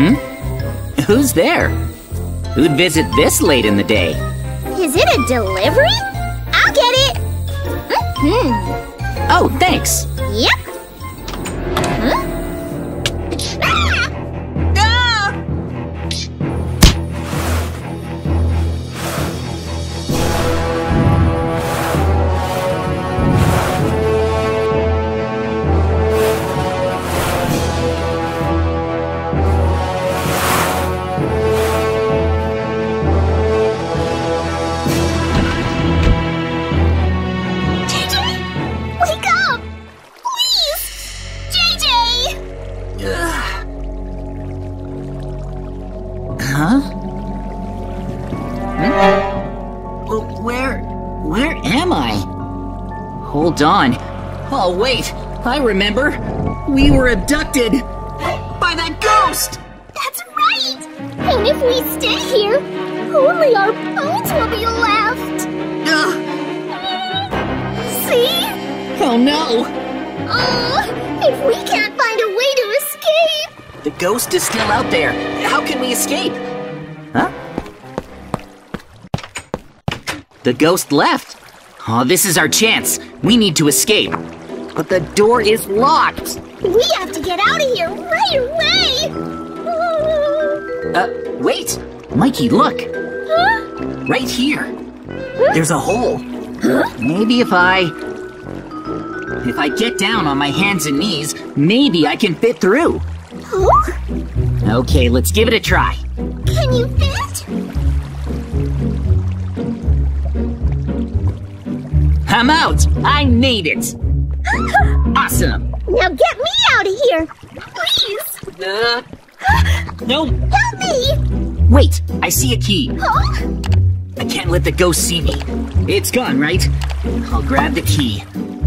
Hmm? Who's there? Who'd visit this late in the day? Is it a delivery? I'll get it! Mm-hmm. Oh, thanks! Yep! Huh? Ah! On. Oh, wait, I remember. We were abducted by that ghost! That's right! And if we stay here, only our bones will be left. See? Oh, no! Oh, if we can't find a way to escape! The ghost is still out there. How can we escape? Huh? The ghost left. Oh, this is our chance. We need to escape. But the door is locked. We have to get out of here right away. Wait. Mikey, look. Huh? Right here. Huh? There's a hole. Huh? Maybe if I get down on my hands and knees, maybe I can fit through. Huh? Okay, let's give it a try. Can you fit? I'm out! I made it! Awesome! Now get me out of here! Please! No! Help me! Wait! I see a key! Oh? I can't let the ghost see me. It's gone, right? I'll grab the key.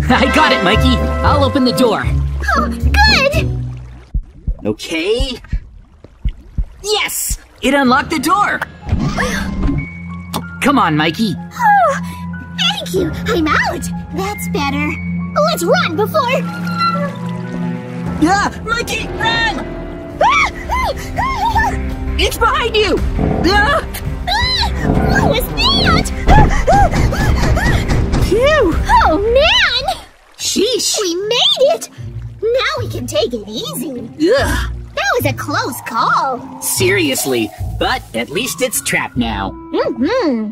I got it, Mikey! I'll open the door! Oh, good! Okay... Yes! It unlocked the door! Come on, Mikey! Oh. Thank you! I'm out! That's better. Let's run before... Yeah! Mikey, run! It's behind you! What was that? Phew! Oh, man! Sheesh! We made it! Now we can take it easy. Yeah. That was a close call. Seriously, but at least it's trapped now. Mm-hmm.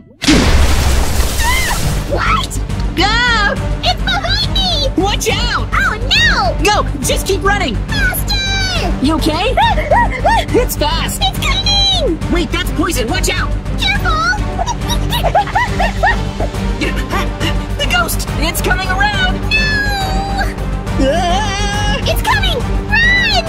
What? Go! It's behind me! Watch out! Oh, no! Go! Just keep running! Faster! You okay? It's fast! It's coming! Wait, that's poison! Watch out! Careful! The ghost! It's coming around! No! It's coming! Run!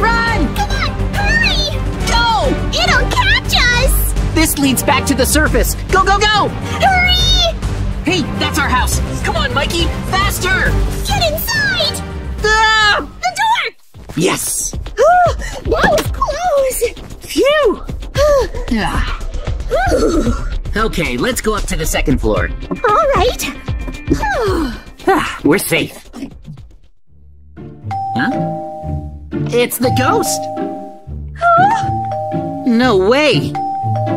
Run! Come on! Hurry! Go! It'll catch us! This leads back to the surface! Go, go, go! Hurry! Hey, that's our house! Come on, Mikey! Faster! Get inside! Ah! The door! Yes! Oh, that was close! Phew! Okay, let's go up to the second floor. All right. We're safe. Huh? It's the ghost! Huh? No way!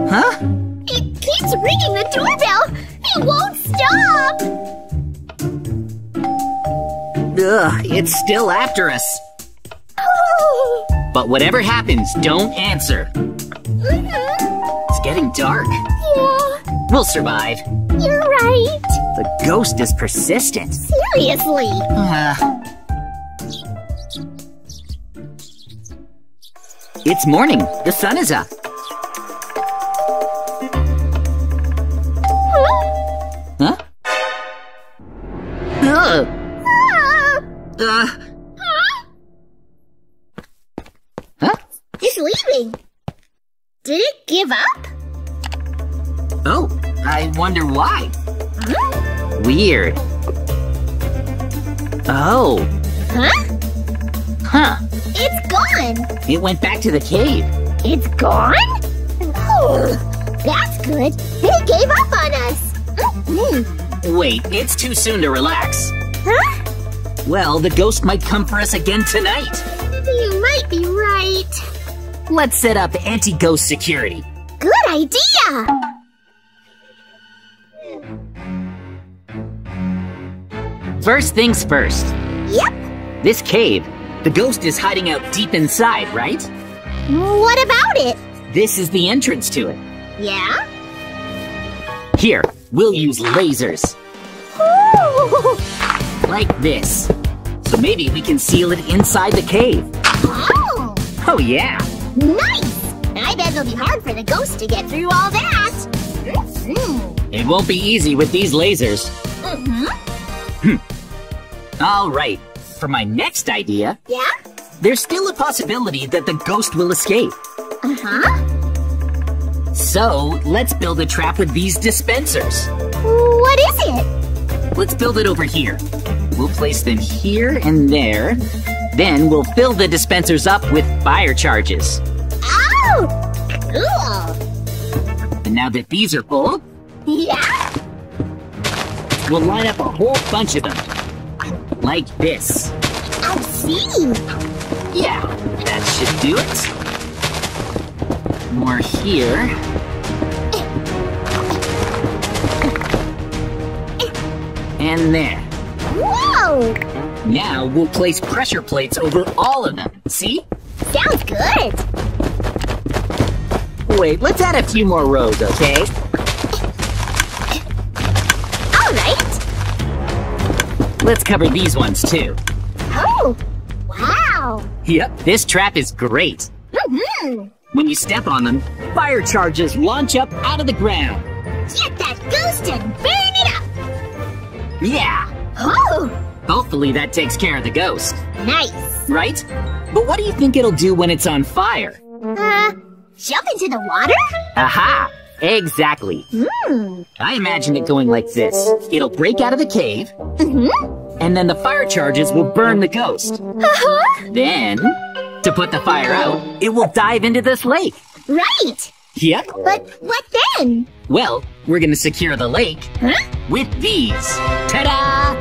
Huh? It keeps ringing the doorbell! It won't stop! Ugh, it's still after us. Oh. But whatever happens, don't answer. Mm-hmm. It's getting dark. Yeah. We'll survive. You're right. The ghost is persistent. Seriously? It's morning. The sun is up. Huh? Huh? It's leaving. Did it give up? Oh, I wonder why. Huh? Weird. Oh. Huh? Huh. It's gone. It went back to the cave. It's gone? Oh, that's good. It gave up on us. Wait, it's too soon to relax. Huh? Well, the ghost might come for us again tonight. You might be right. Let's set up anti-ghost security. Good idea! First things first. Yep. This cave. The ghost is hiding out deep inside, right? What about it? This is the entrance to it. Yeah? Here, we'll use lasers. Ooh. Like this. So maybe we can seal it inside the cave. Oh! Oh, yeah. Nice! I bet it'll be hard for the ghost to get through all that. Mm-hmm. It won't be easy with these lasers. Mm-hmm. All right, for my next idea. Yeah? There's still a possibility that the ghost will escape. Uh-huh. So, let's build a trap with these dispensers. What is it? Let's build it over here. We'll place them here and there. Then we'll fill the dispensers up with fire charges. Oh! Cool! And now that these are full... Yeah! We'll line up a whole bunch of them. Like this. I see. Yeah, that should do it. More here. And there. Whoa! Now we'll place pressure plates over all of them. See? Sounds good. Wait, let's add a few more rows, okay? Let's cover these ones, too. Oh! Wow! Yep, this trap is great. Mm-hmm. When you step on them, fire charges launch up out of the ground. Get that ghost and burn it up! Yeah! Oh! Hopefully that takes care of the ghost. Nice! Right? But what do you think it'll do when it's on fire? Jump into the water? Aha! Exactly. Mm. I imagine it going like this. It'll break out of the cave. Mm-hmm. And then the fire charges will burn the ghost. Uh-huh. Then, to put the fire out, it will dive into this lake. Right. Yep. But what then? Well, we're going to secure the lake with these. Ta-da!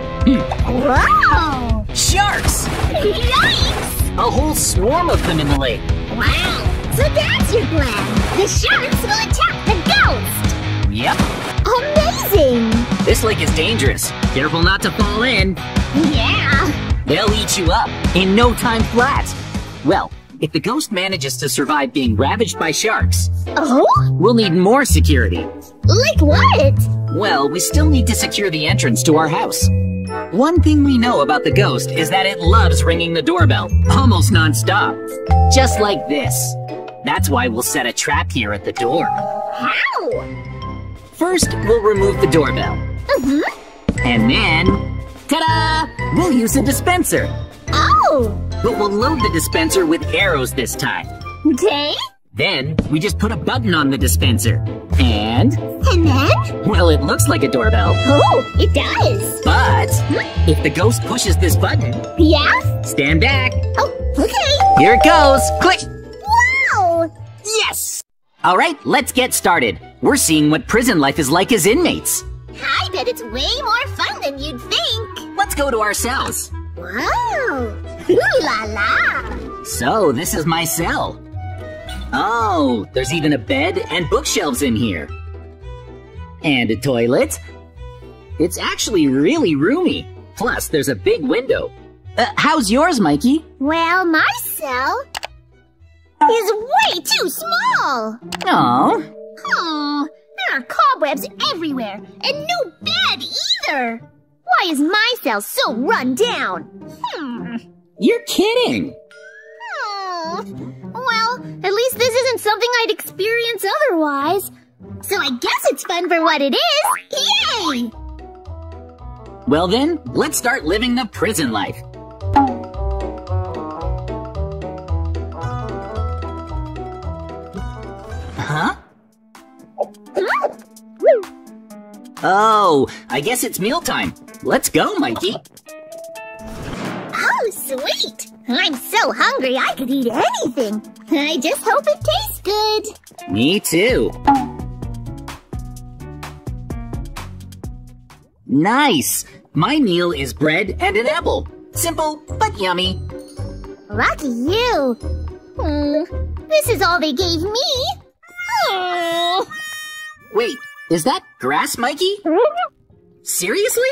Wow! Sharks! Yikes! A whole swarm of them in the lake. Wow! So that's your plan. The sharks will attack the ghost. Yep. Amazing. This lake is dangerous. Careful not to fall in. Yeah. They'll eat you up in no time flat. Well, if the ghost manages to survive being ravaged by sharks, we'll need more security. Like what? Well, we still need to secure the entrance to our house. One thing we know about the ghost is that it loves ringing the doorbell almost non-stop. Just like this. That's why we'll set a trap here at the door. How? First, we'll remove the doorbell. Mm-hmm. And then, ta-da! We'll use a dispenser. Oh! But we'll load the dispenser with arrows this time. Okay. Then, we just put a button on the dispenser. And then? Well, it looks like a doorbell. Oh, it does. But, if the ghost pushes this button... Yeah? Stand back. Oh, okay. Here it goes. Click. Yes! All right, let's get started. We're seeing what prison life is like as inmates. I bet it's way more fun than you'd think. Let's go to our cells. Wow! Ooh la la! So, this is my cell. Oh, there's even a bed and bookshelves in here. And a toilet. It's actually really roomy. Plus, there's a big window. How's yours, Mikey? Well, my cell... is way too small! Aww. Oh, there are cobwebs everywhere, and no bed either! Why is my cell so run down? You're kidding! Well, at least this isn't something I'd experience otherwise. So I guess it's fun for what it is! Yay! Well then, let's start living the prison life. Huh? Oh, I guess it's mealtime. Let's go, Mikey. Oh, sweet. I'm so hungry I could eat anything. I just hope it tastes good. Me too. Nice. My meal is bread and an apple. Simple, but yummy. Lucky you. This is all they gave me. Oh. Wait, is that grass, Mikey? Seriously?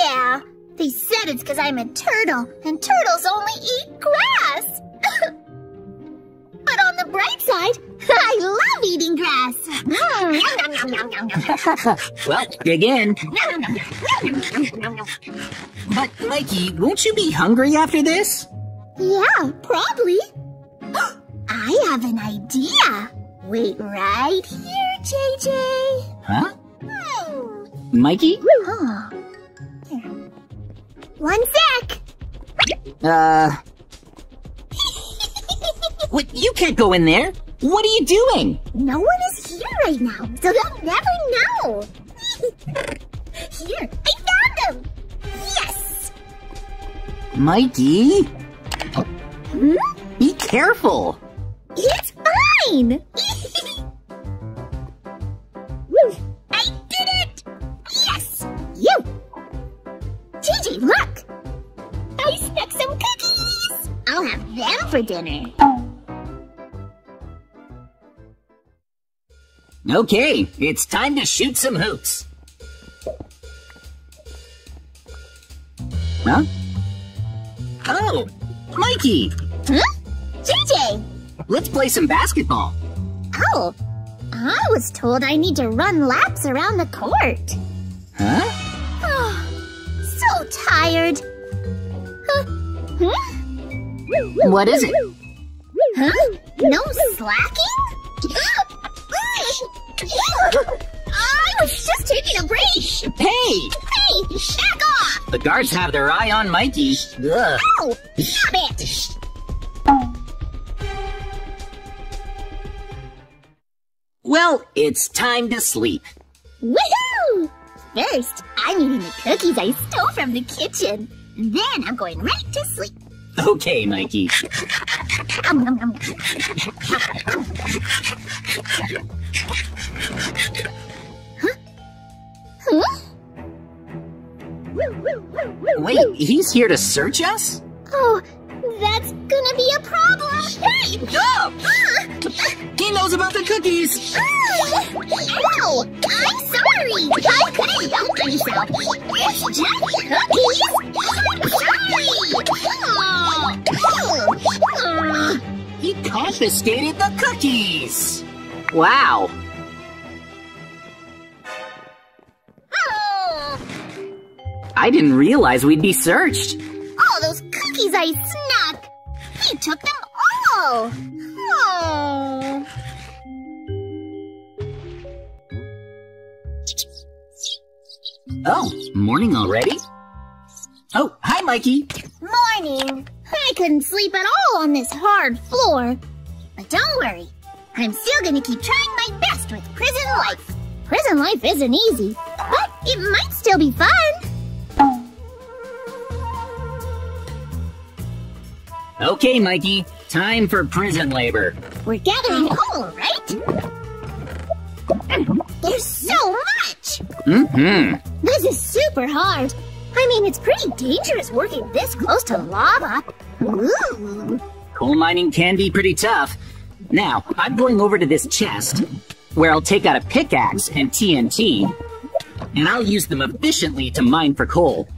Yeah, they said it's because I'm a turtle, and turtles only eat grass. But on the bright side, I love eating grass. Well, dig in. But, Mikey, won't you be hungry after this? Yeah, probably. I have an idea. Wait right here, JJ. Huh? Mikey? Oh. One sec. Wait, you can't go in there. What are you doing? No one is here right now, so they'll never know. Here, I found them. Yes. Mikey? Be careful. It's fine. I did it. Yes. You. JJ, look. I stuck some cookies. I'll have them for dinner. Okay, it's time to shoot some hoops. Huh? Oh, Mikey! Huh? JJ! Let's play some basketball. Oh, I was told I need to run laps around the court. Huh? Oh, so tired. Huh? What is it? Huh? No slacking? I was just taking a break. Hey, back off. The guards have their eye on Mikey. Ugh. Ow, stop it. Well, it's time to sleep. Woohoo! First, I'm eating the cookies I stole from the kitchen. Then I'm going right to sleep. Okay, Mikey. Huh? Huh? Wait, he's here to search us? Oh, that's gonna be a problem. Hey! Stop! He knows about the cookies. Ow! I'm sorry. I couldn't help myself. It's just cookies. I'm sorry. He confiscated the cookies. Wow. I didn't realize we'd be searched. All those cookies I snuck. He took them all. Oh. Oh, morning already? Oh, hi, Mikey. Morning. I couldn't sleep at all on this hard floor. But don't worry. I'm still gonna keep trying my best with prison life. Prison life isn't easy, but it might still be fun. Okay, Mikey. Time for prison labor. We're gathering coal, right? There's so much! Mm-hmm. This is super hard. I mean, it's pretty dangerous working this close to lava. Ooh. Coal mining can be pretty tough. Now, I'm going over to this chest, where I'll take out a pickaxe and TNT, and I'll use them efficiently to mine for coal.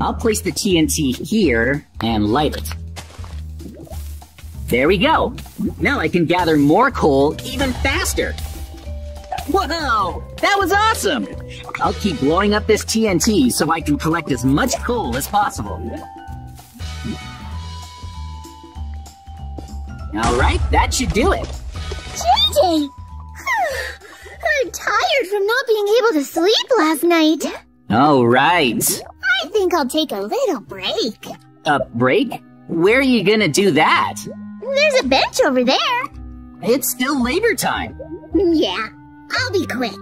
I'll place the TNT here and light it. There we go. Now I can gather more coal even faster. Whoa, that was awesome! I'll keep blowing up this TNT so I can collect as much coal as possible. Alright, that should do it. JJ! I'm tired from not being able to sleep last night. Oh, right. I think I'll take a little break. A break? Where are you gonna do that? There's a bench over there. It's still labor time. Yeah, I'll be quick.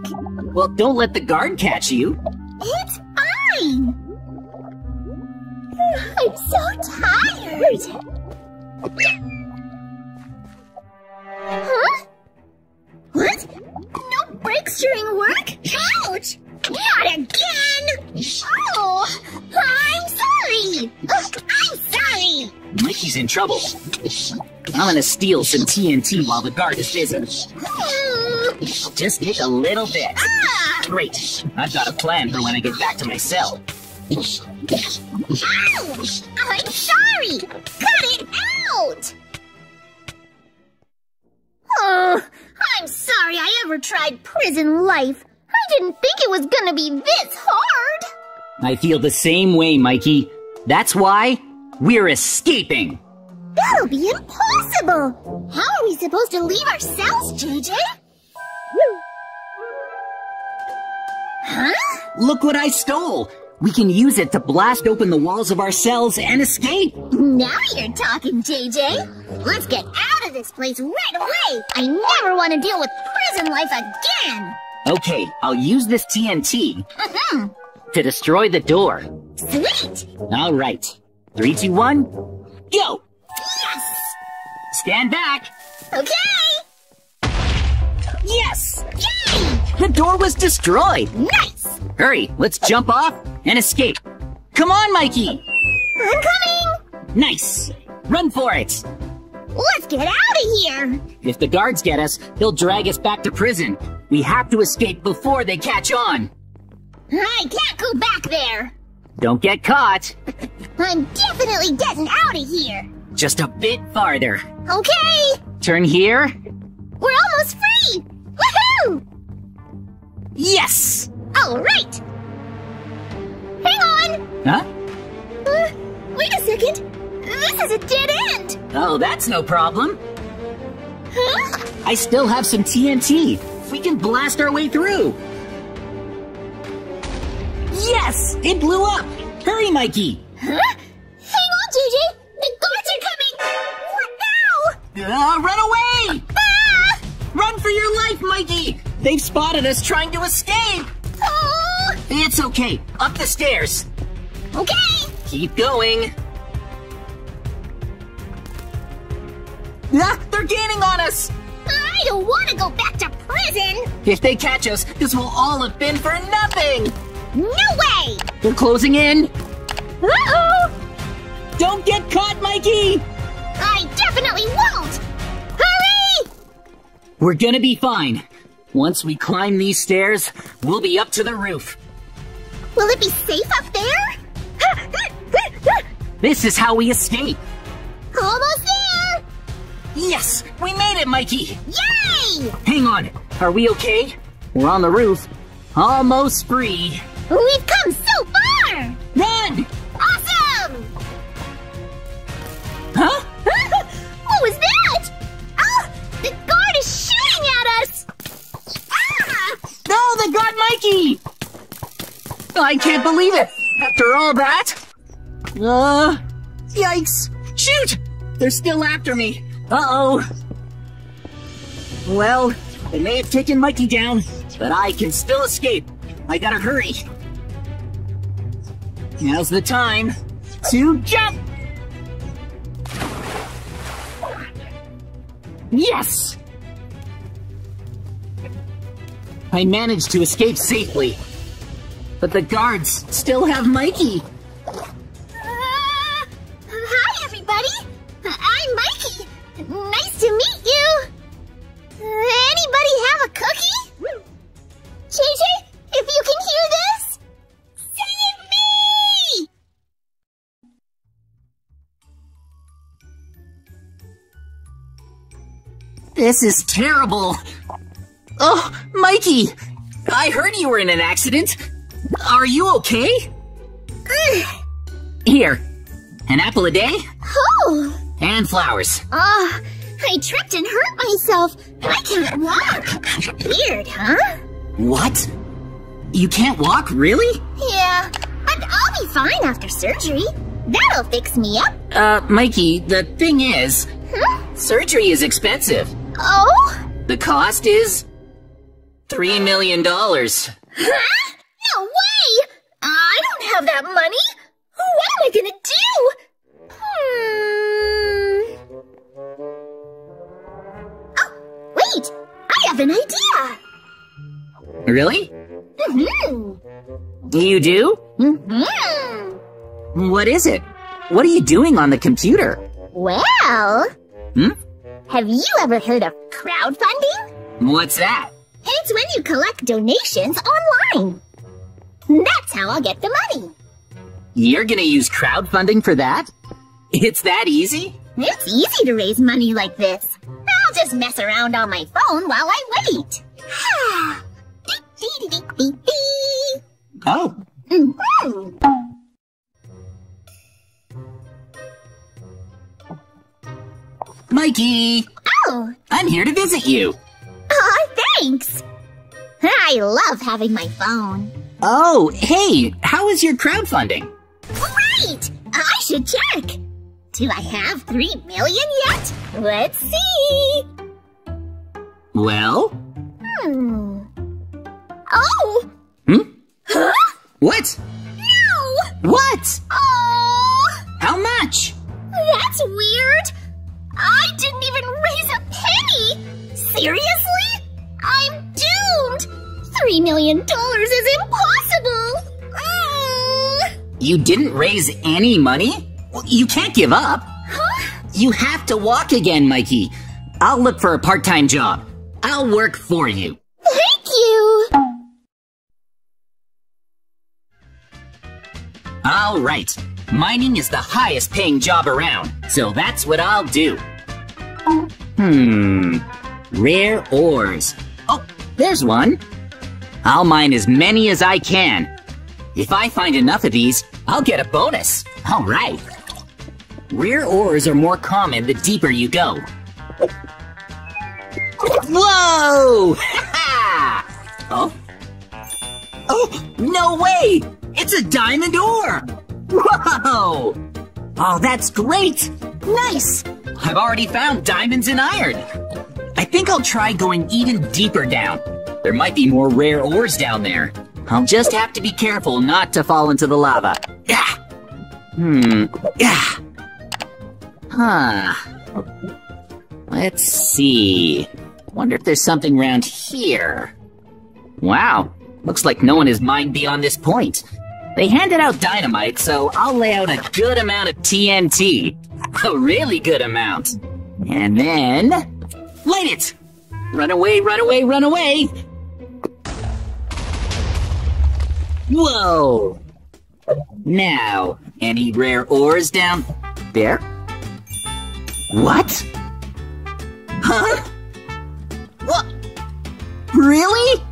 Well, don't let the guard catch you. It's fine. I'm so tired. Huh? What? No breaks during work? Ouch! Not again! Oh, I'm sorry! I'm sorry! Mikey's in trouble. I'm gonna steal some TNT while the guard is busy. Just take a little bit. Great. I've got a plan for when I get back to my cell. Ow! I'm sorry! Cut it out! Oh, I'm sorry I ever tried prison life. I didn't think it was gonna be this hard! I feel the same way, Mikey. That's why we're escaping! That'll be impossible! How are we supposed to leave our cells, JJ? Huh? Look what I stole! We can use it to blast open the walls of our cells and escape! Now you're talking, JJ! Let's get out of this place right away! I never want to deal with prison life again! Okay, I'll use this TNT to destroy the door. Sweet! Alright, 3, 2, 1, go! Yes! Stand back! Okay! Yes! Yay! The door was destroyed! Nice! Hurry, let's jump off and escape. Come on, Mikey! I'm coming! Nice! Run for it! Let's get out of here! If the guards get us, they'll drag us back to prison. We have to escape before they catch on. I can't go back there! Don't get caught! I'm definitely getting out of here! Just a bit farther. Okay! Turn here. We're almost free! Woohoo! Yes! Alright! Hang on! Huh? Wait a second! This is a dead end! Oh, that's no problem. Huh? I still have some TNT. We can blast our way through. Yes! It blew up! Hurry, Mikey! Huh? Hang on, JJ! The guards are coming! What now? Run away! Ah! Run for your life, Mikey! They've spotted us trying to escape! Oh! It's okay. Up the stairs. Okay! Keep going. Ah, they're gaining on us! I don't want to go back to prison! If they catch us, this will all have been for nothing! No way! They're closing in! Uh-oh! Don't get caught, Mikey! I definitely won't! Hurry! We're gonna be fine. Once we climb these stairs, we'll be up to the roof. Will it be safe up there? This is how we escape. Almost there! Yes! We made it, Mikey! Yay! Hang on. Are we okay? We're on the roof. Almost free. We've come so far! Run! Awesome! Huh? What was that? Oh! The guard is shooting at us! Ah! No! They got Mikey! I can't believe it! After all that? Yikes! Shoot! They're still after me. Uh-oh! Well, they may have taken Mikey down, but I can still escape. I gotta hurry. Now's the time to jump! Yes! I managed to escape safely, but the guards still have Mikey. Hi, everybody! I'm Mikey! Nice to meet you! Anybody have a cookie? JJ, if you can hear this, save me! This is terrible! Oh, Mikey! I heard you were in an accident! Are you okay? Here, an apple a day? Oh! And flowers. Oh, I tripped and hurt myself. I can't walk. Weird, huh? What? You can't walk, really? Yeah, but I'll be fine after surgery. That'll fix me up. Mikey, the thing is, surgery is expensive. Oh? The cost is $3 million. Huh? No way! I don't have that money. What am I gonna do? Oh, wait! I have an idea! Really? Mm-hmm. You do? Mm-hmm. What is it? What are you doing on the computer? Well... Have you ever heard of crowdfunding? What's that? It's when you collect donations online. That's how I'll get the money. You're gonna use crowdfunding for that? It's that easy? It's easy to raise money like this. I'll just mess around on my phone while I wait. Oh. Mikey! Oh! I'm here to visit you! Aw, thanks! I love having my phone. Oh, hey! How is your crowdfunding? Great! I should check! Do I have 3 million yet? Let's see! Well? Oh! Huh? What? No! What? Oh! How much? That's weird! I didn't even raise a penny! Seriously? I'm doomed! $3 million is impossible! You didn't raise any money? You can't give up! Huh? You have to walk again, Mikey. I'll look for a part-time job. I'll work for you. Thank you! All right. Mining is the highest paying job around, so that's what I'll do. Rare ores. Oh, there's one. I'll mine as many as I can. If I find enough of these, I'll get a bonus. All right. Rare ores are more common the deeper you go. Whoa! Ha-ha! Oh? Oh, no way! It's a diamond ore! Whoa! Oh, that's great! Nice! I've already found diamonds and iron. I think I'll try going even deeper down. There might be more rare ores down there. I'll just have to be careful not to fall into the lava. Ah. Let's see. Wonder if there's something around here. Wow. Looks like no one has mined beyond this point. They handed out dynamite, so I'll lay out a good amount of TNT. A really good amount. And then... light it! Run away, run away, run away! Whoa! Now, any rare ores down there? What? Huh? What? Really?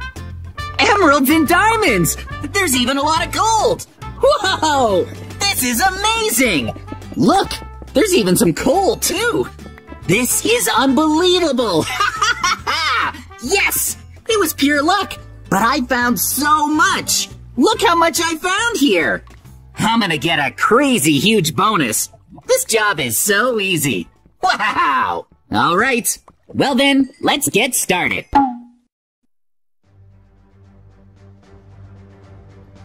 Emeralds and diamonds! There's even a lot of gold! Whoa! This is amazing! Look! There's even some coal, too! This is unbelievable! Ha ha ha! Yes! It was pure luck! But I found so much! Look how much I found here! I'm gonna get a crazy huge bonus! This job is so easy! Wow! Alright! Well then, let's get started!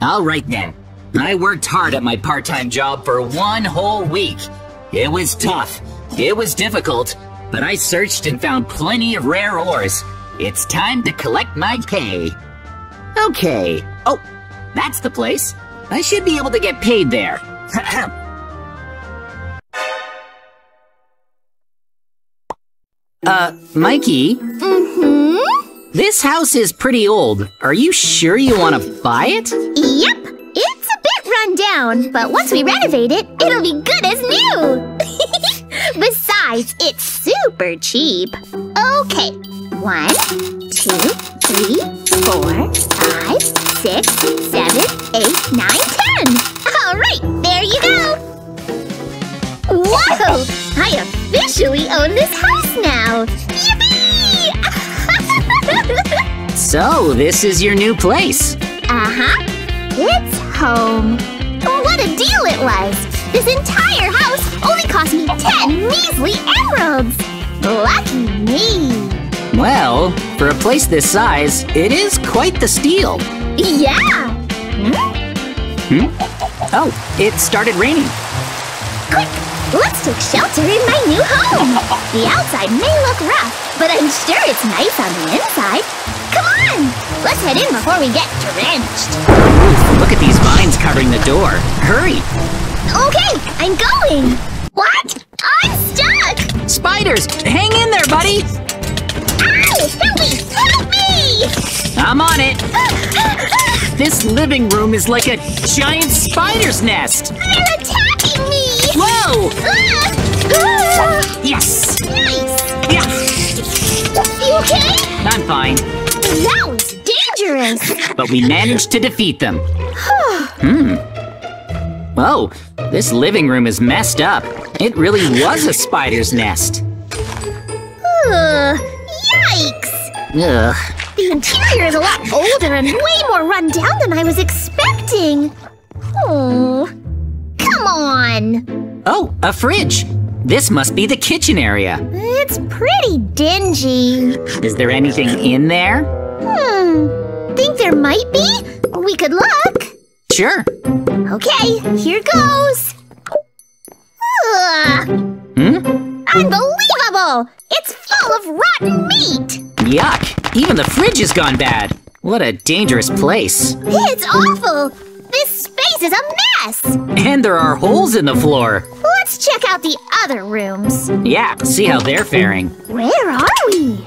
Alright then, I worked hard at my part-time job for one whole week. It was tough, it was difficult, but I searched and found plenty of rare ores. It's time to collect my pay. Okay, oh, that's the place. I should be able to get paid there. Mikey? This house is pretty old. Are you sure you want to buy it? Yep. It's a bit run down, but once we renovate it, it'll be good as new. Besides, it's super cheap. Okay. 1, 2, 3, 4, 5, 6, 7, 8, 9, 10. All right, there you go. Whoa! I officially own this house now. Yippee! So, this is your new place. Uh-huh. It's home. What a deal it was! This entire house only cost me 10 measly emeralds! Lucky me! Well, for a place this size, it is quite the steal. Yeah! Oh, it started raining. Quick! Let's take shelter in my new home! The outside may look rough, but I'm sure it's nice on the inside. Come on! Let's head in before we get drenched. Oof, look at these vines covering the door. Hurry! Okay, I'm going! What? I'm stuck! Spiders! Hang in there, buddy! Ow! Zombie! Help me! I'm on it! This living room is like a giant spider's nest! They're attacking me! Whoa! Yes! Nice! Yeah. You okay? I'm fine. That was dangerous! But we managed to defeat them. Oh, this living room is messed up. It really was a spider's nest. Yikes! Ugh. The interior is a lot older and way more run down than I was expecting. Oh, come on! Oh, a fridge! This must be the kitchen area. It's pretty dingy. Is there anything in there? Think there might be? We could look. Sure. Okay, here goes. Ugh. Unbelievable! It's full of rotten meat! Yuck! Even the fridge has gone bad. What a dangerous place. It's awful! This space is a mess! And there are holes in the floor. Let's check out the other rooms. Yeah, see how they're faring. Where are we?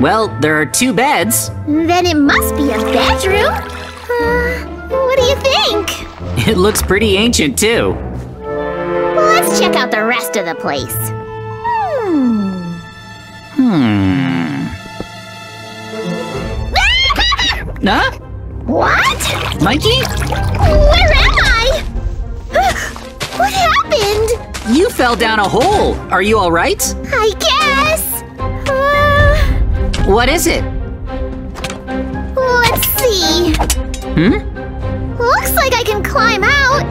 Well, there are two beds. Then it must be a bedroom. What do you think? It looks pretty ancient, too. Let's check out the rest of the place. Huh? What? Mikey? Where am I? What happened? You fell down a hole. Are you all right? I guess. What is it? Let's see. Looks like I can climb out.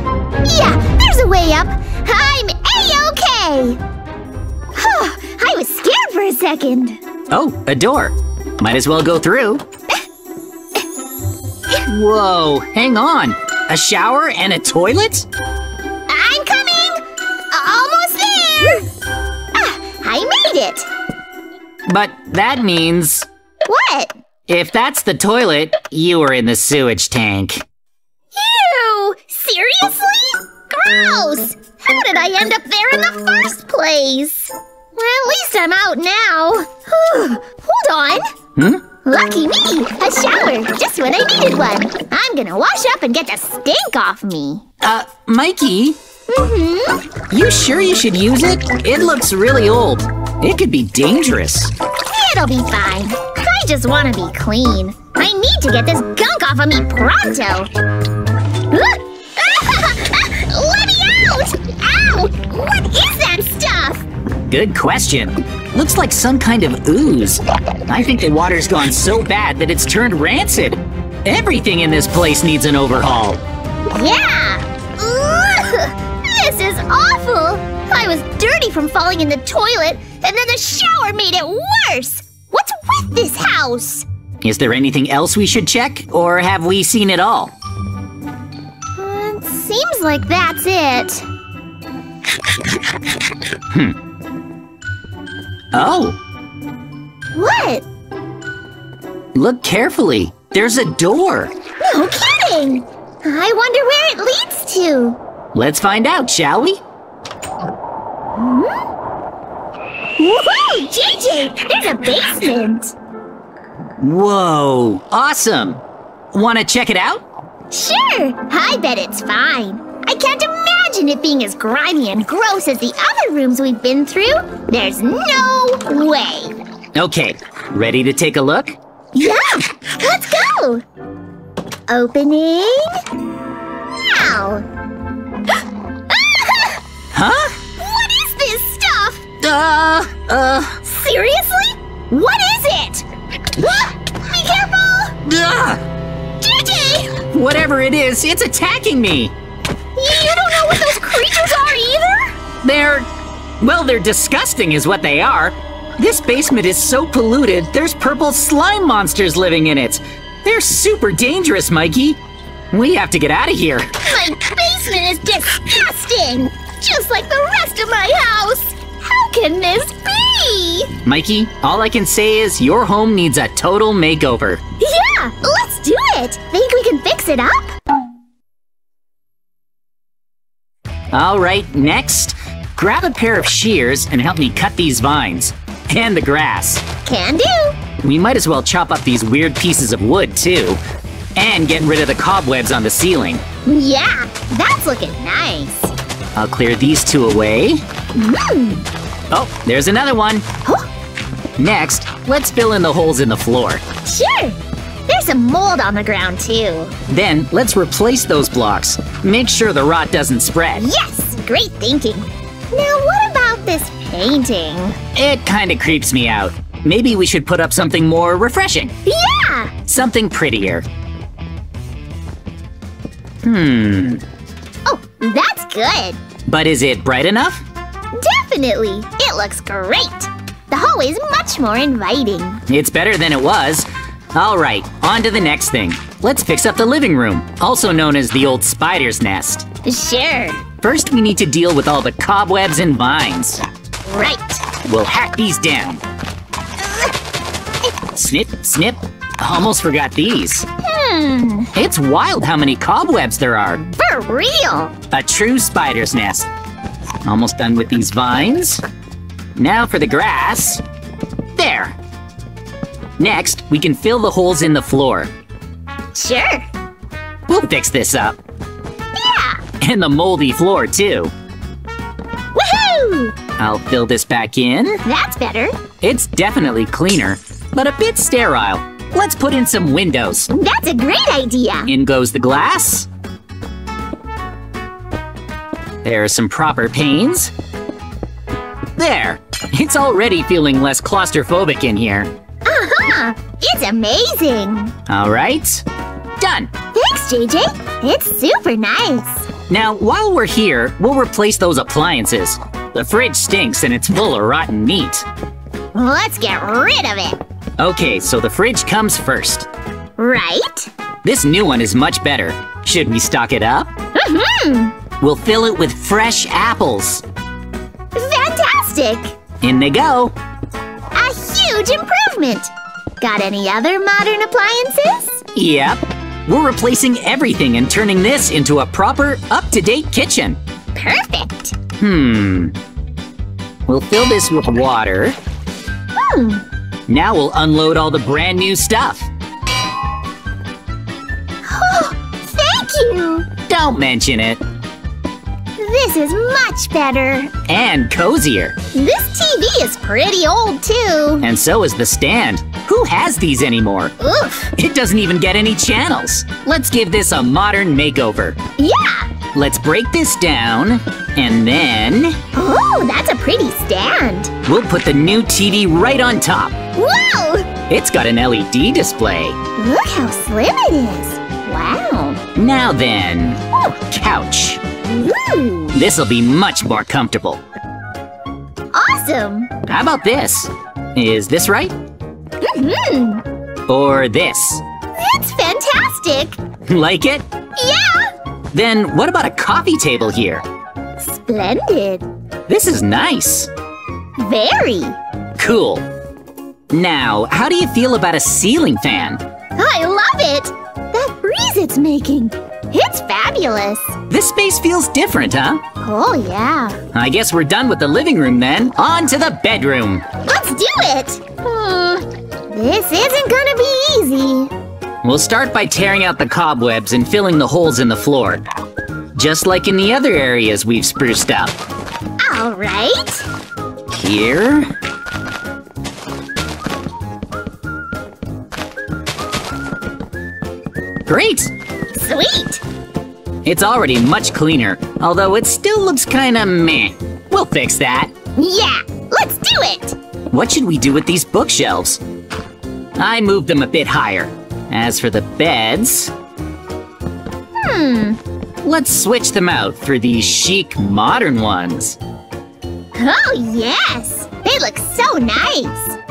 Yeah, there's a way up. I'm A-OK. I was scared for a second. Oh, a door. Might as well go through. Whoa, hang on. A shower and a toilet? I'm coming. Almost there. I made it. But that means… What? If that's the toilet, you were in the sewage tank. Ew! Seriously? Gross! How did I end up there in the first place? At least I'm out now. Hold on. Lucky me! A shower, just when I needed one. I'm gonna wash up and get the stink off me. Mikey? You sure you should use it? It looks really old. It could be dangerous. It'll be fine. I just want to be clean. I need to get this gunk off of me pronto. Let me out! Ow! What is that stuff? Good question. Looks like some kind of ooze. I think the water's gone so bad that it's turned rancid. Everything in this place needs an overhaul. Yeah! Ugh, this is awful! I was dirty from falling in the toilet, and then the shower made it worse! What's with this house? Is there anything else we should check, or have we seen it all? It seems like that's it. Oh! What? Look carefully. There's a door. No kidding! I wonder where it leads to. Let's find out, shall we? Whoa, JJ! There's a basement! Whoa, awesome! Wanna check it out? Sure! I bet it's fine. I can't imagine it being as grimy and gross as the other rooms we've been through. There's no way! Okay, ready to take a look? Yeah! Let's go! Opening… Now! Huh? What is this stuff? Seriously? What is it? Be careful! JJ! Whatever it is, it's attacking me! You don't know what those creatures are either? They're disgusting is what they are. This basement is so polluted, there's purple slime monsters living in it. They're super dangerous, Mikey. We have to get out of here. My basement is disgusting! can this be? Mikey, all I can say is your home needs a total makeover. Yeah, let's do it. Think we can fix it up? All right, next, grab a pair of shears and help me cut these vines and the grass. Can do. We might as well chop up these weird pieces of wood too. And get rid of the cobwebs on the ceiling. Yeah, that's looking nice. I'll clear these two away. Oh, there's another one. Oh. Next, let's fill in the holes in the floor. Sure. There's some mold on the ground, too. Then, let's replace those blocks. Make sure the rot doesn't spread. Yes, great thinking. Now, what about this painting? It kind of creeps me out. Maybe we should put up something more refreshing. Yeah! Something prettier. Oh, that's good. But is it bright enough? Definitely. It looks great. The hallway's much more inviting. It's better than it was. All right, on to the next thing. Let's fix up the living room, also known as the old spider's nest. Sure. First, we need to deal with all the cobwebs and vines. Right. We'll hack these down. Snip, snip. Almost forgot these. It's wild how many cobwebs there are. For real! A true spider's nest. Almost done with these vines. Now for the grass. There. Next, we can fill the holes in the floor. Sure. We'll fix this up. Yeah! And the moldy floor, too. Woohoo! I'll fill this back in. That's better. It's definitely cleaner, but a bit sterile. Let's put in some windows. That's a great idea. In goes the glass. There are some proper panes. There. It's already feeling less claustrophobic in here. Uh-huh. It's amazing. All right. Done. Thanks, JJ. It's super nice. Now, while we're here, we'll replace those appliances. The fridge stinks and it's full of rotten meat. Let's get rid of it. Okay, so the fridge comes first. Right. This new one is much better. Should we stock it up? Mm-hmm. We'll fill it with fresh apples. Fantastic. In they go. A huge improvement. Got any other modern appliances? Yep. We're replacing everything and turning this into a proper, up-to-date kitchen. Perfect. We'll fill this with water. Now we'll unload all the brand new stuff. Oh, thank you! Don't mention it. This is much better. And cozier. This TV is pretty old, too. And so is the stand. Who has these anymore? Oof. It doesn't even get any channels. Let's give this a modern makeover. Yeah! Let's break this down, and then... Oh, that's a pretty stand. We'll put the new TV right on top. Whoa! It's got an LED display. Look how slim it is. Wow. Now then, couch. Ooh. This'll be much more comfortable. Awesome. How about this? Is this right? Mm-hmm. Or this? That's fantastic. Like it? Yeah. Then what about a coffee table here? Splendid. This is nice. Very. Cool. Now, how do you feel about a ceiling fan? I love it! That breeze it's making. It's fabulous. This space feels different, huh? Oh, yeah. I guess we're done with the living room then. On to the bedroom. Let's do it! This isn't gonna be easy. We'll start by tearing out the cobwebs and filling the holes in the floor. Just like in the other areas we've spruced up. All right. Here. Great! Sweet! It's already much cleaner, although it still looks kinda meh. We'll fix that. Yeah, let's do it! What should we do with these bookshelves? I moved them a bit higher. As for the beds... Let's switch them out for these chic, modern ones. Oh, yes! They look so nice!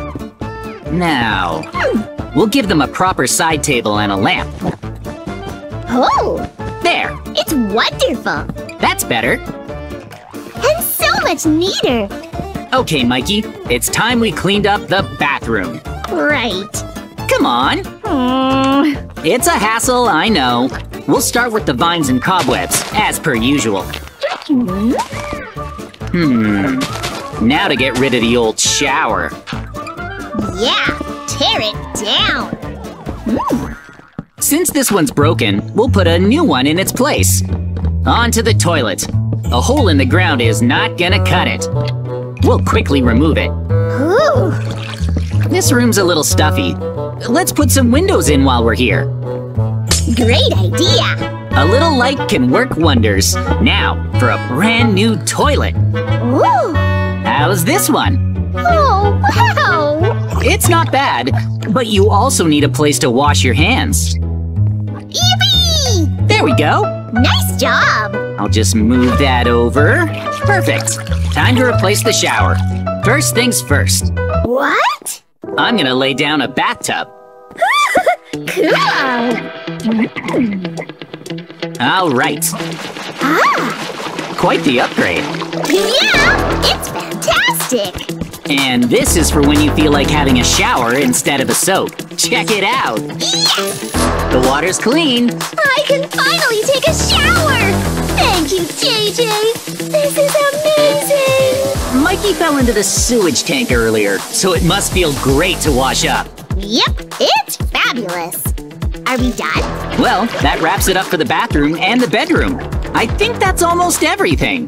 Now, we'll give them a proper side table and a lamp. Oh! There! It's wonderful! That's better! And so much neater! Okay, Mikey, it's time we cleaned up the bathroom. Right. Come on. It's a hassle, I know. We'll start with the vines and cobwebs, as per usual. Now to get rid of the old shower. Yeah, tear it down. Since this one's broken, we'll put a new one in its place. On to the toilet. A hole in the ground is not gonna cut it. We'll quickly remove it. Ooh. This room's a little stuffy. Let's put some windows in while we're here. Great idea! A little light can work wonders. Now for a brand new toilet. Ooh. How's this one? Oh, wow! It's not bad, but you also need a place to wash your hands. Yippee! There we go! Nice job! I'll just move that over. Perfect! Time to replace the shower. First things first. What? I'm gonna lay down a bathtub. Cool! All right. Ah! Quite the upgrade. Yeah! It's fantastic! And this is for when you feel like having a shower instead of a soap. Check it out! Yes! The water's clean! I can finally take a shower! Thank you, JJ! This is amazing! Mikey fell into the sewage tank earlier, so it must feel great to wash up. Yep, it's fabulous. Are we done? Well, that wraps it up for the bathroom and the bedroom. I think that's almost everything.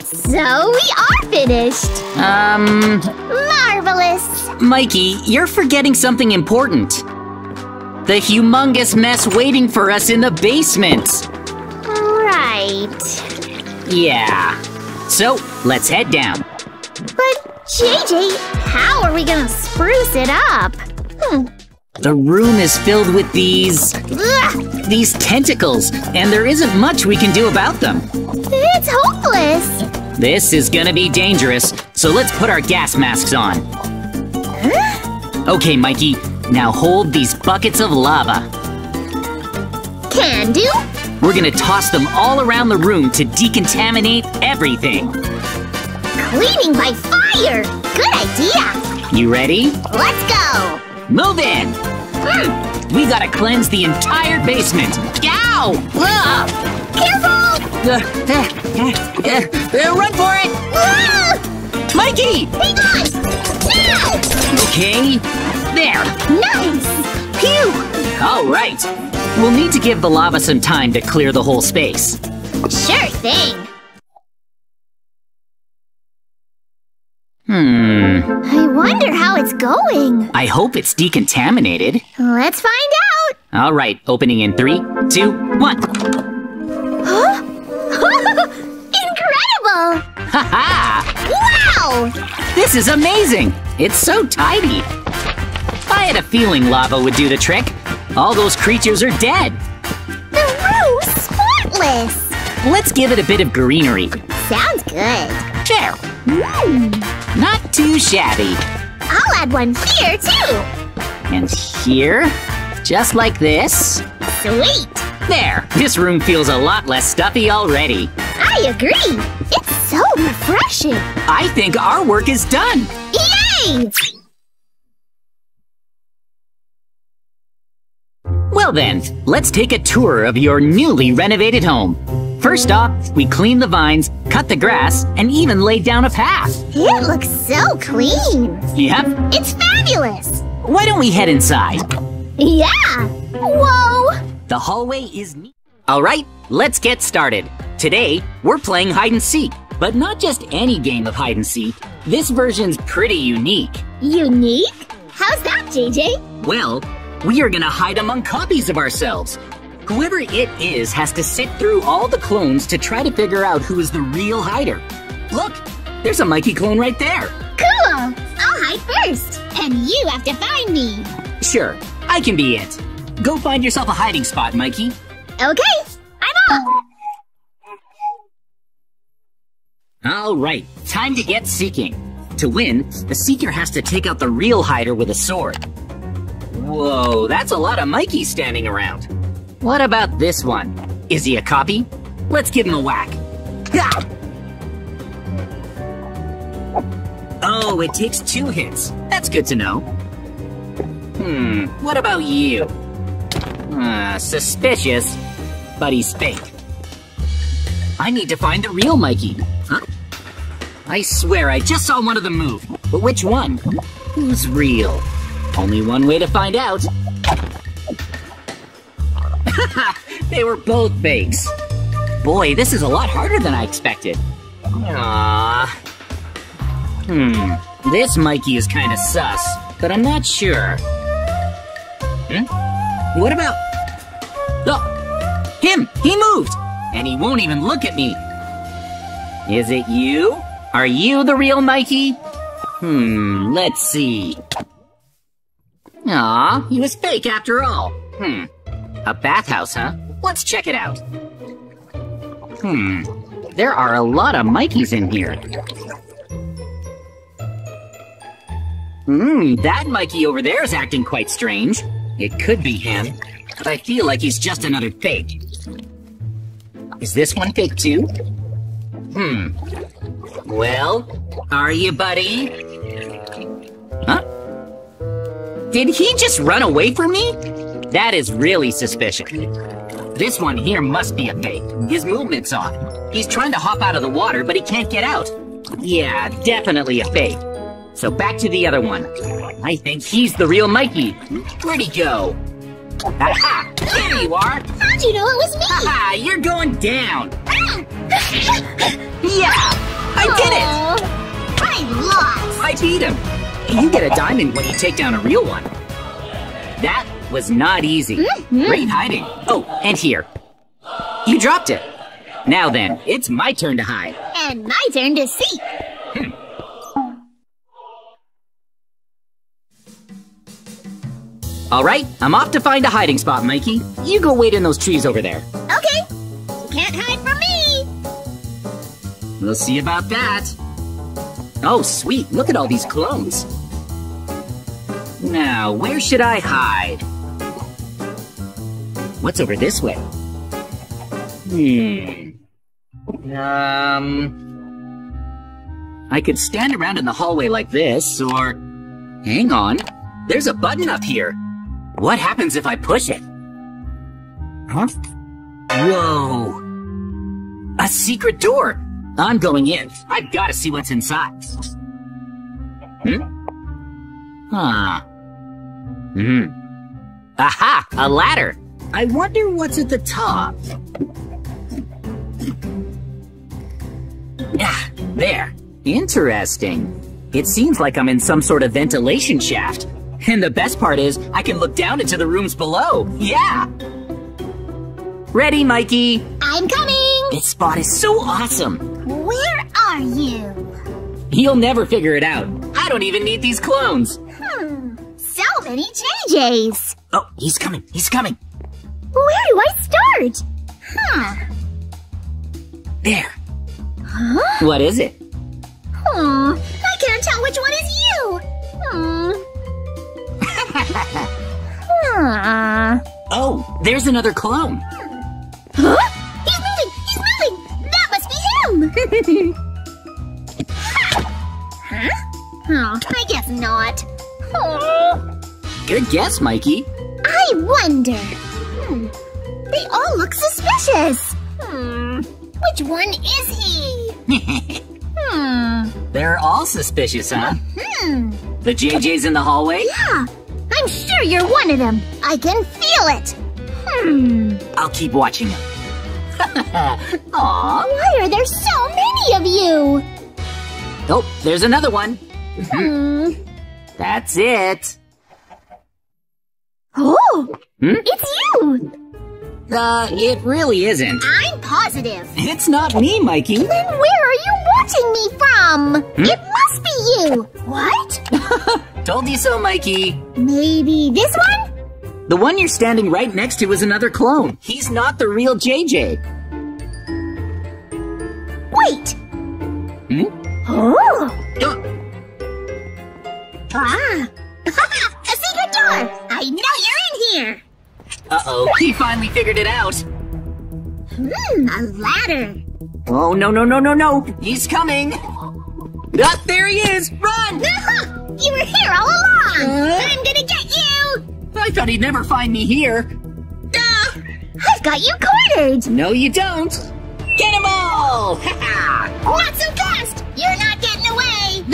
So we are finished. Marvelous. Mikey, you're forgetting something important. The humongous mess waiting for us in the basement. Right. Yeah. So, let's head down. But, JJ, how are we gonna spruce it up? The room is filled with these tentacles, and there isn't much we can do about them. It's hopeless. This is gonna be dangerous, so let's put our gas masks on. Huh? Okay, Mikey, now hold these buckets of lava. Can do. We're gonna toss them all around the room to decontaminate everything. Cleaning by fire! Good idea! You ready? Let's go! Move in! We gotta cleanse the entire basement! Ow! Careful! Run for it! Mikey! Hang on! Now! Okay, there! Nice! Phew! Alright! We'll need to give the lava some time to clear the whole space. Sure thing! I wonder how it's going. I hope it's decontaminated. Let's find out. All right, opening in 3, 2, 1. Huh? Incredible! Wow! This is amazing. It's so tidy. I had a feeling lava would do the trick. All those creatures are dead. The room's spotless. Let's give it a bit of greenery. Sounds good. There. Not too shabby. I'll add one here, too. And here, just like this. Sweet. There, this room feels a lot less stuffy already. I agree. It's so refreshing. I think our work is done. Yay! Well then, let's take a tour of your newly renovated home. First off, we clean the vines, cut the grass, and even laid down a path. It looks so clean. Yep. It's fabulous. Why don't we head inside? Yeah. Whoa. The hallway is neat. All right, let's get started. Today, we're playing hide and seek, but not just any game of hide and seek. This version's pretty unique. Unique? How's that, JJ? Well, we are gonna hide among copies of ourselves. Whoever it is has to sit through all the clones to try to figure out who is the real hider. Look, there's a Mikey clone right there. Cool! I'll hide first, and you have to find me. Sure, I can be it. Go find yourself a hiding spot, Mikey. Okay, I'm up. All right, time to get seeking. To win, the seeker has to take out the real hider with a sword. Whoa, that's a lot of Mikeys standing around. What about this one? Is he a copy? Let's give him a whack. Oh, it takes 2 hits. That's good to know. What about you? Suspicious, but he's fake. I need to find the real Mikey. Huh? I swear I just saw one of them move. But which one? Who's real? Only one way to find out. They were both fakes. Boy, this is a lot harder than I expected. Aww. This Mikey is kinda sus, but I'm not sure. What about... Oh! Him! He moved! And he won't even look at me! Is it you? Are you the real Mikey? Let's see. Aw, he was fake after all. A bathhouse, huh? Let's check it out. There are a lot of Mikeys in here. That Mikey over there is acting quite strange. It could be him, but I feel like he's just another fake. Is this one fake too? Well, are you, buddy? Huh? Did he just run away from me? That is really suspicious. This one here must be a fake. His movement's off. He's trying to hop out of the water, but he can't get out. Yeah, definitely a fake. So back to the other one. I think he's the real Mikey. Where'd he go? Aha! There you are! How'd you know it was me? Haha, you're going down! Yeah! I did it! I lost! I beat him! You get a diamond when you take down a real one. That was not easy. Great hiding. Oh, and here. You dropped it. Now then, it's my turn to hide. And my turn to seek. Alright, I'm off to find a hiding spot, Mikey. You go wait in those trees over there. Okay. Can't hide from me. We'll see about that. Oh, sweet. Look at all these clones. Now, where should I hide? What's over this way? I could stand around in the hallway like this, or... Hang on. There's a button up here. What happens if I push it? Huh? Whoa! A secret door! I'm going in. I've got to see what's inside. Aha! A ladder! I wonder what's at the top. Ah, there. Interesting. It seems like I'm in some sort of ventilation shaft. And the best part is, I can look down into the rooms below. Yeah! Ready, Mikey? I'm coming! This spot is so awesome! Where are you? You'll never figure it out. I don't even need these clones. So many JJs. Oh, he's coming, he's coming. Where do I start? There. Huh? What is it? I can't tell which one is you. Oh, there's another clone. Huh? He's moving, he's moving. That must be him. Huh? Oh, I guess not. Good guess, Mikey. I wonder. They all look suspicious. Which one is he? They're all suspicious, huh? The JJ's in the hallway? Yeah, I'm sure you're one of them. I can feel it. I'll keep watching him. Aww. Why are there so many of you? Oh, there's another one. That's it. Oh, it's you. It really isn't. I'm positive. It's not me, Mikey. Then where are you watching me from? It must be you. What? Told you so, Mikey. Maybe this one? The one you're standing right next to is another clone. He's not the real JJ. Wait. A secret door! I know you're in here! Uh-oh, he finally figured it out. A ladder. Oh, no, no, no, no, no. He's coming. Up there he is! Run! Look! You were here all along! I'm gonna get you! I thought he'd never find me here. Duh! I've got you cornered! No, you don't! Get them all! Not so fast! You're not getting away!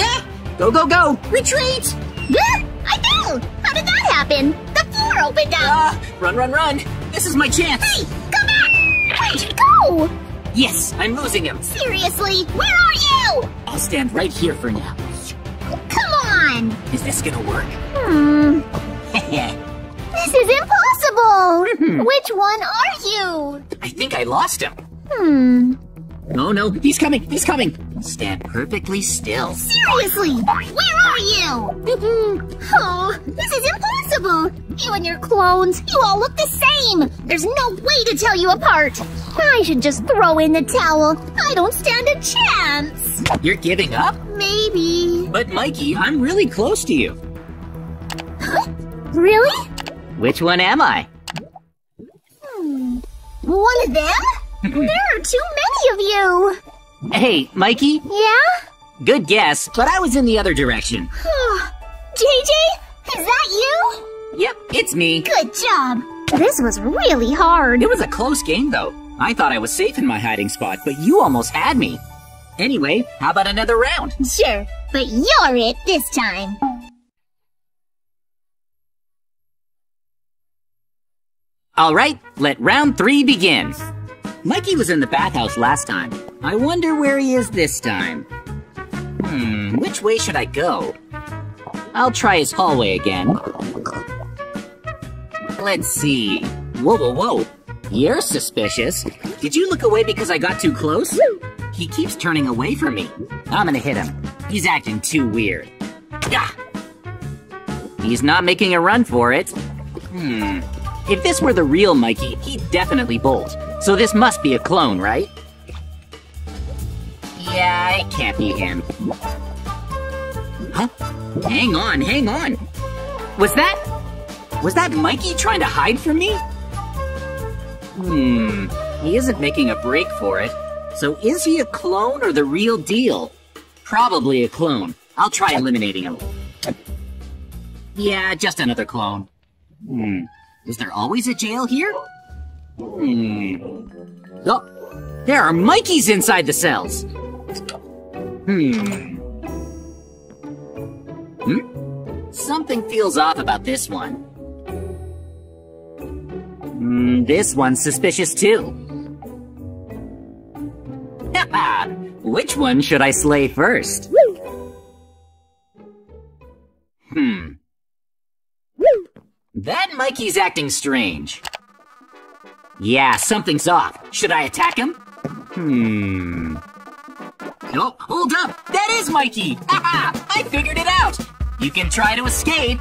Go, go, go! Retreat! I fell! How did that happen? The floor opened up! Run, run, run! This is my chance! Hey! Come back! Where'd you go? Yes, I'm losing him! Seriously, where are you? I'll stand right here for now. Come on! Is this gonna work? This is impossible! Which one are you? I think I lost him. Oh no, he's coming, he's coming! Stand perfectly still. Seriously, where are you? Oh, this is impossible! You and your clones, you all look the same! There's no way to tell you apart! I should just throw in the towel. I don't stand a chance! You're giving up? Maybe. But Mikey, I'm really close to you. Huh? Really? Which one am I? One of them? There are too many of you! Hey, Mikey? Yeah? Good guess, but I was in the other direction. JJ? Is that you? Yep, it's me. Good job. This was really hard. It was a close game, though. I thought I was safe in my hiding spot, but you almost had me. Anyway, how about another round? Sure, but you're it this time. All right, let round 3 begin. Mikey was in the bathhouse last time. I wonder where he is this time. Which way should I go? I'll try his hallway again. Let's see. Whoa, whoa, whoa. You're suspicious. Did you look away because I got too close? He keeps turning away from me. I'm gonna hit him. He's acting too weird. He's not making a run for it. If this were the real Mikey, he'd definitely bolt. So this must be a clone, right? Yeah, it can't be him. Huh? Hang on, hang on! Was that Mikey trying to hide from me? He isn't making a break for it. So is he a clone or the real deal? Probably a clone. I'll try eliminating him. Yeah, just another clone. Is there always a jail here? Oh, there are Mikeys inside the cells! Something feels off about this one. This one's suspicious too. Which one should I slay first? That Mikey's acting strange. Yeah, something's off. Should I attack him? Oh, hold up! That is Mikey! I figured it out! You can try to escape,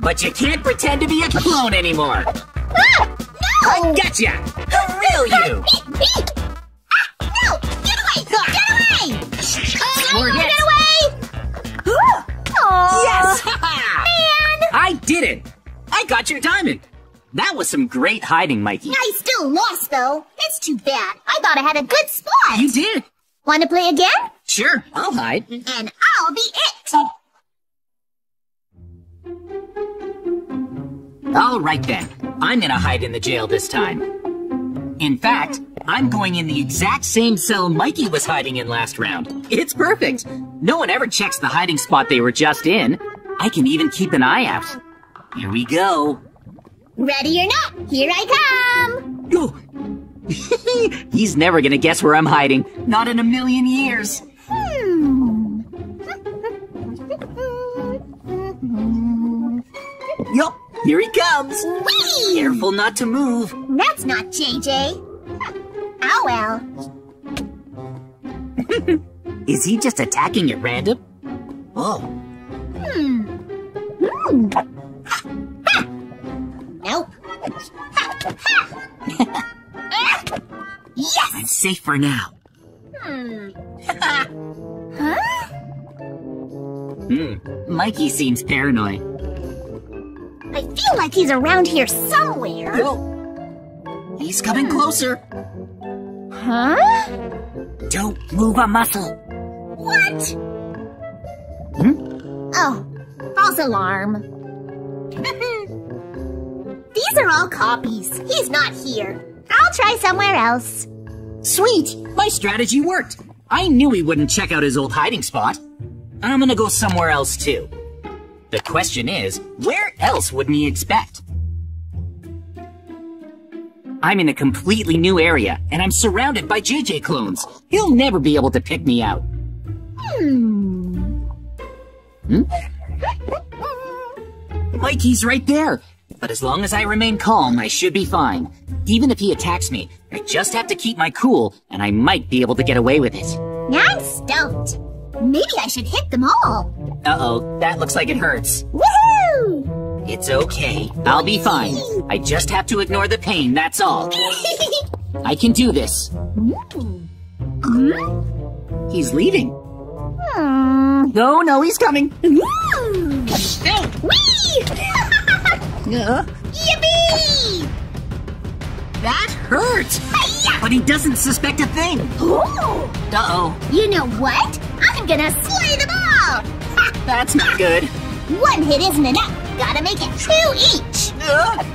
but you can't pretend to be a clone anymore! No! I gotcha! The real you! No! Get away! Get away! Get away! Yes! Man! I did it! I got your diamond! That was some great hiding, Mikey. I still lost, though. It's too bad. I thought I had a good spot. You did. Want to play again? Sure, I'll hide. And I'll be it. All right, then. I'm going to hide in the jail this time. In fact, I'm going in the exact same cell Mikey was hiding in last round. It's perfect. No one ever checks the hiding spot they were just in. I can even keep an eye out. Here we go. Ready or not, here I come! He's never gonna guess where I'm hiding. Not in a million years. Yup, here he comes! Whee! Careful not to move. That's not JJ. Oh well. Is he just attacking at random? Oh. Nope. Yes! I'm safe for now. Mikey seems paranoid. I feel like he's around here somewhere. Oh. He's coming closer. Don't move a muscle. What? Hmm? Oh, false alarm. These are all copies. He's not here. I'll try somewhere else. Sweet! My strategy worked. I knew he wouldn't check out his old hiding spot. I'm gonna go somewhere else, too. The question is, where else wouldn't he expect? I'm in a completely new area, and I'm surrounded by JJ clones. He'll never be able to pick me out. Mikey's right there. But as long as I remain calm, I should be fine. Even if he attacks me, I just have to keep my cool, and I might be able to get away with it. I'm stoked. Maybe I should hit them all. Uh-oh, that looks like it hurts. Woohoo! It's okay. I'll be fine. I just have to ignore the pain, that's all. I can do this. He's leaving. No, no, he's coming. Whee! Yippee! That hurt! Hi-ya! But he doesn't suspect a thing! Uh-oh. You know what? I'm gonna slay them all! That's not good. One hit isn't enough. Gotta make it 2 each.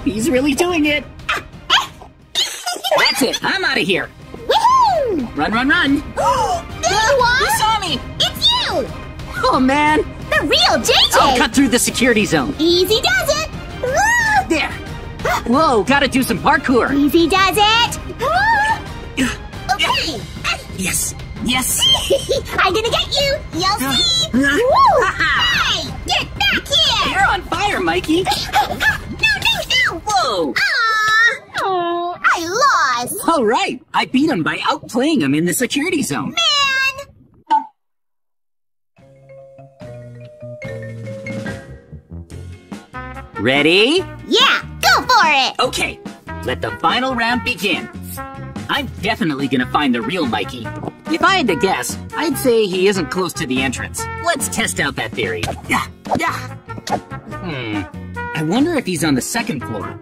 He's really doing it. That's it. I'm out of here. Woohoo! Run, run, run. You saw me! It's you! Oh, man. The real JJ! I'll cut through the security zone. Easy does it! There! Whoa, gotta do some parkour! Easy does it! Okay! Yes! Yes! I'm gonna get you! You'll see! Hey! Get back here! You're on fire, Mikey! No! Whoa! Aww! I lost! All right! I beat him by outplaying him in the security zone! Ready? Yeah, go for it! Okay, let the final round begin. I'm definitely gonna find the real Mikey. If I had to guess, I'd say he isn't close to the entrance. Let's test out that theory. I wonder if he's on the 2nd floor.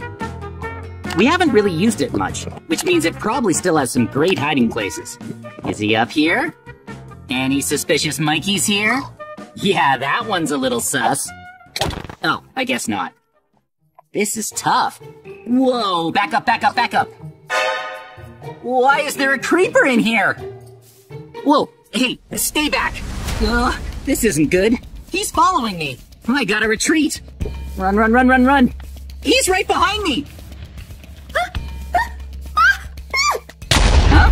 We haven't really used it much, which means it probably still has some great hiding places. Is he up here? Any suspicious Mikeys here? Yeah, that one's a little sus. Oh, I guess not. This is tough. Whoa, back up, back up, back up. Why is there a creeper in here? Whoa, hey, stay back. This isn't good. He's following me. I gotta retreat. Run, run, run, run, run. He's right behind me. Huh?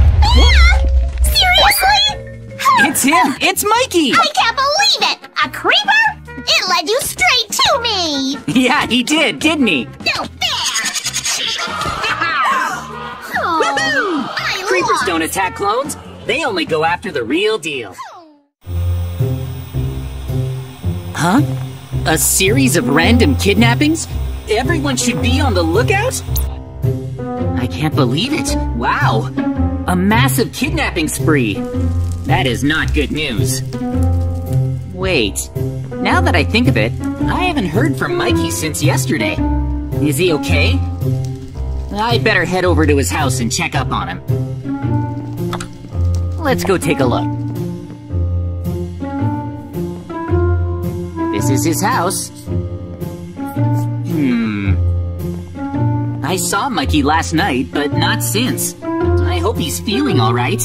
Seriously? It's him. It's Mikey. I can't believe it. A creeper? It led you straight to me. Yeah, he did, didn't he? No fair! Creepers don't attack clones. They only go after the real deal. Huh? A series of random kidnappings? Everyone should be on the lookout? I can't believe it. Wow. A massive kidnapping spree. That is not good news. Wait, now that I think of it, I haven't heard from Mikey since yesterday. Is he okay? I better head over to his house and check up on him. Let's go take a look. This is his house. I saw Mikey last night, but not since. I hope he's feeling all right.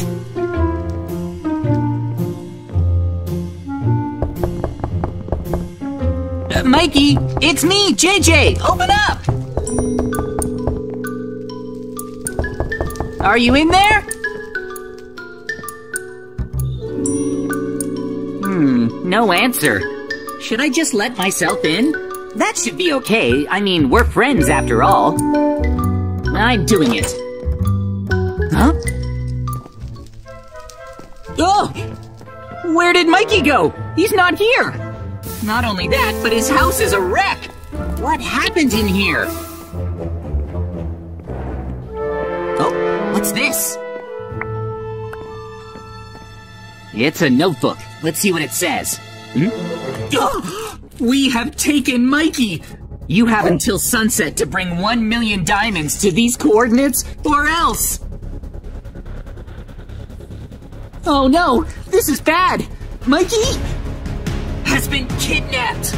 Mikey, it's me, JJ! Open up! Are you in there? No answer. Should I just let myself in? That should be okay. I mean, we're friends after all. I'm doing it. Huh? Oh! Where did Mikey go? He's not here! Not only that, but his house is a wreck! What happened in here? Oh, what's this? It's a notebook. Let's see what it says. We have taken Mikey! You have until sunset to bring 1,000,000 diamonds to these coordinates, or else! Oh no, this is bad! Mikey has been kidnapped!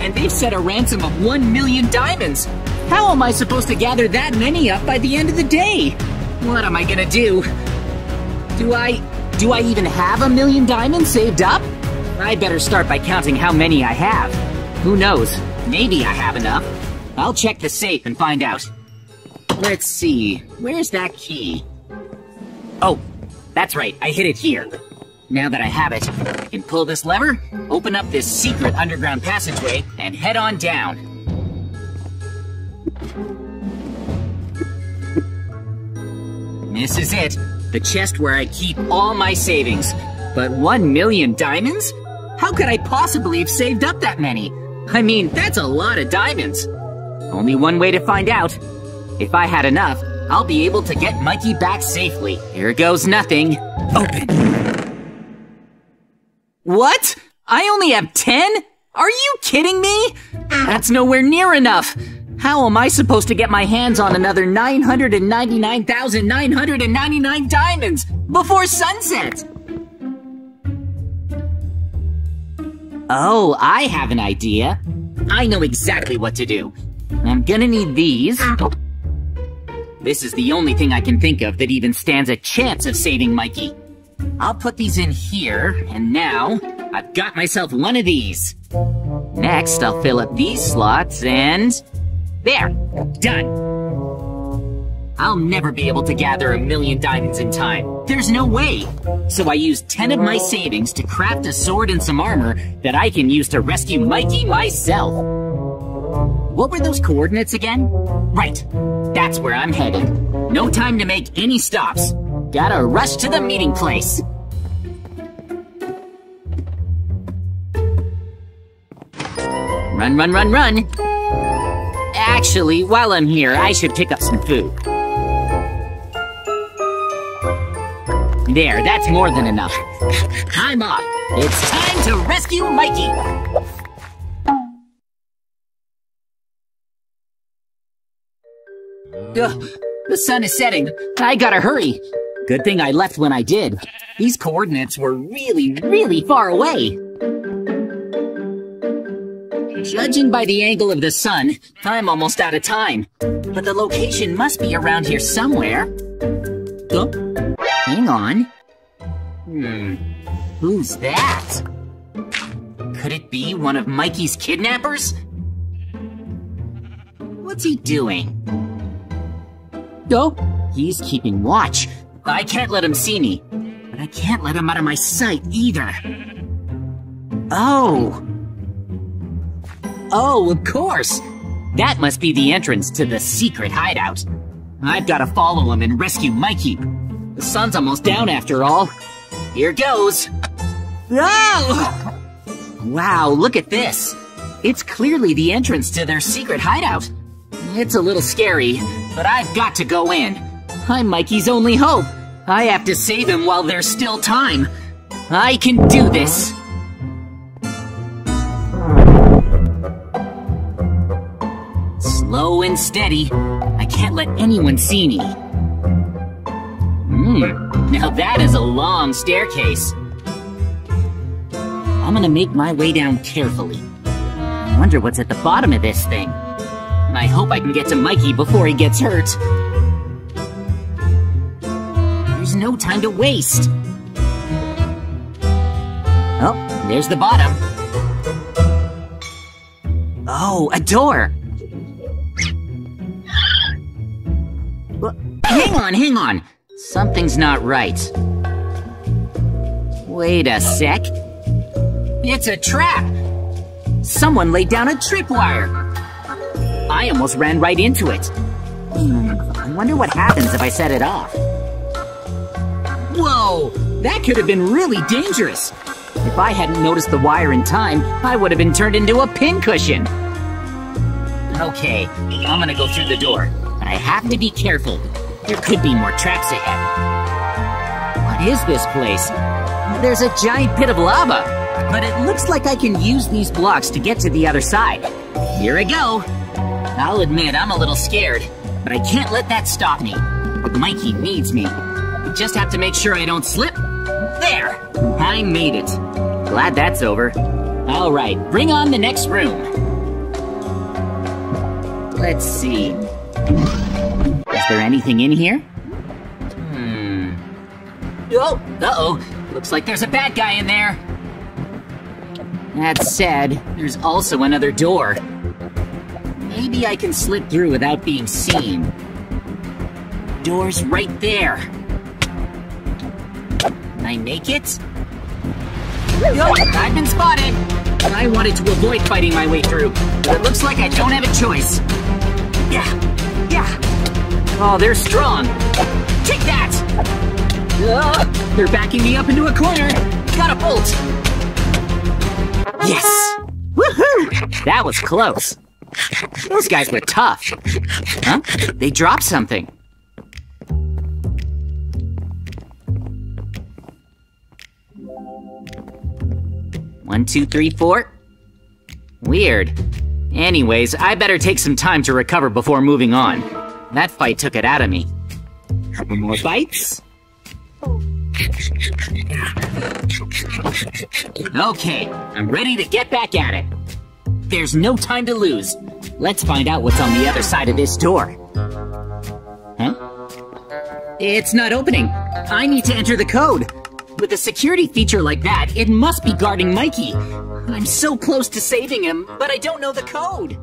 And they've set a ransom of 1,000,000 diamonds! How am I supposed to gather that many up by the end of the day? What am I gonna do? Do I even have 1,000,000 diamonds saved up? I'd better start by counting how many I have. Who knows? Maybe I have enough. I'll check the safe and find out. Let's see, where's that key? Oh, that's right, I hid it here. Now that I have it, I can pull this lever, open up this secret underground passageway, and head on down. This is it, the chest where I keep all my savings. But 1,000,000 diamonds? How could I possibly have saved up that many? I mean, that's a lot of diamonds. Only one way to find out. If I had enough, I'll be able to get Mikey back safely. Here goes nothing. Open. What? I only have 10? Are you kidding me? That's nowhere near enough. How am I supposed to get my hands on another 999,999 diamonds before sunset? Oh, I have an idea. I know exactly what to do. I'm gonna need these. This is the only thing I can think of that even stands a chance of saving Mikey. I'll put these in here, and now I've got myself one of these. Next, I'll fill up these slots and… there! Done! I'll never be able to gather 1,000,000 diamonds in time. There's no way! So I used 10 of my savings to craft a sword and some armor that I can use to rescue Mikey myself. What were those coordinates again? Right! That's where I'm headed. No time to make any stops. Gotta rush to the meeting place. Run, run, run, run! Actually, while I'm here, I should pick up some food. There, that's more than enough. I'm off. It's time to rescue Mikey! Ugh, the sun is setting. I gotta hurry. Good thing I left when I did. These coordinates were really far away. Judging by the angle of the sun, I'm almost out of time. But the location must be around here somewhere. Oh, hang on. Who's that? Could it be one of Mikey's kidnappers? What's he doing? Oh, he's keeping watch. I can't let him see me, but I can't let him out of my sight either. Oh, of course. That must be the entrance to the secret hideout. I've got to follow him and rescue Mikey. The sun's almost down after all. Here goes. Oh! Wow, look at this. It's clearly the entrance to their secret hideout. It's a little scary, but I've got to go in. I'm Mikey's only hope. I have to save him while there's still time. I can do this. Slow and steady. I can't let anyone see me. Now that is a long staircase. I'm gonna make my way down carefully. I wonder what's at the bottom of this thing. I hope I can get to Mikey before he gets hurt. There's no time to waste. Oh, there's the bottom. Oh, a door. Hang on. Something's not right. Wait a sec. It's a trap. Someone laid down a tripwire. I almost ran right into it. I wonder what happens if I set it off. Whoa! That could have been really dangerous. If I hadn't noticed the wire in time, I would have been turned into a pincushion. Okay, I'm gonna go through the door. I have to be careful. There could be more traps ahead. What is this place? There's a giant pit of lava. But it looks like I can use these blocks to get to the other side. Here I go. I'll admit I'm a little scared, but I can't let that stop me. Mikey needs me. I just have to make sure I don't slip. There! I made it. Glad that's over. All right, bring on the next room. Let's see. Is there anything in here? Oh, uh-oh. Looks like there's a bad guy in there. That said, there's also another door. Maybe I can slip through without being seen. Door's right there. Can I make it? Oh, I've been spotted. I wanted to avoid fighting my way through, but it looks like I don't have a choice. Yeah. Oh, they're strong. Take that! They're backing me up into a corner. Gotta bolt. Yes! Woohoo! That was close. Those guys were tough. Huh? They dropped something. One, two, three, four. Weird. Anyways, I better take some time to recover before moving on. That fight took it out of me. Couple more bites. Okay, I'm ready to get back at it. There's no time to lose. Let's find out what's on the other side of this door. Huh? It's not opening. I need to enter the code. With a security feature like that, it must be guarding Mikey. I'm so close to saving him, but I don't know the code.